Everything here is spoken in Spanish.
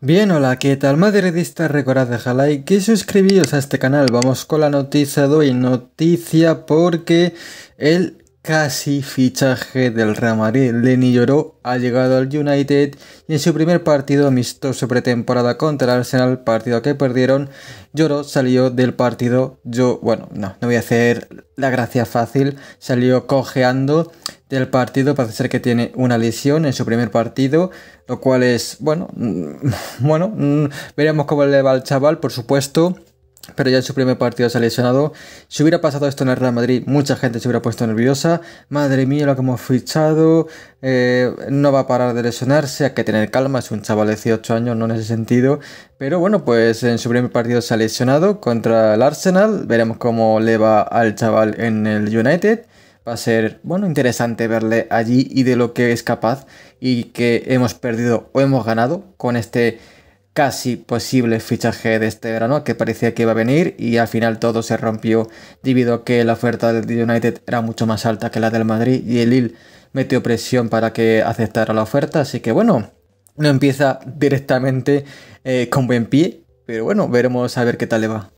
Bien, hola, ¿qué tal madridistas? Recordad dejar like y suscribiros a este canal. Vamos con la noticia de hoy, noticia porque el casi fichaje del Real Madrid, Leny Yoro, ha llegado al United y en su primer partido amistoso pretemporada contra el Arsenal, partido que perdieron, Yoro salió del partido, no voy a hacer la gracia fácil, salió cojeando del partido, parece ser que tiene una lesión en su primer partido, lo cual es, bueno, veremos cómo le va al chaval, por supuesto, pero ya en su primer partido se ha lesionado. Si hubiera pasado esto en el Real Madrid, mucha gente se hubiera puesto nerviosa, madre mía lo que hemos fichado, no va a parar de lesionarse, hay que tener calma, es un chaval de 18 años, no en ese sentido, pero bueno, pues en su primer partido se ha lesionado contra el Arsenal, veremos cómo le va al chaval en el United. Va a ser, bueno, interesante verle allí y de lo que es capaz y que hemos perdido o hemos ganado con este casi posible fichaje de este verano que parecía que iba a venir y al final todo se rompió debido a que la oferta del United era mucho más alta que la del Madrid y el Lille metió presión para que aceptara la oferta, así que bueno, no empieza directamente con buen pie, pero bueno, veremos a ver qué tal le va.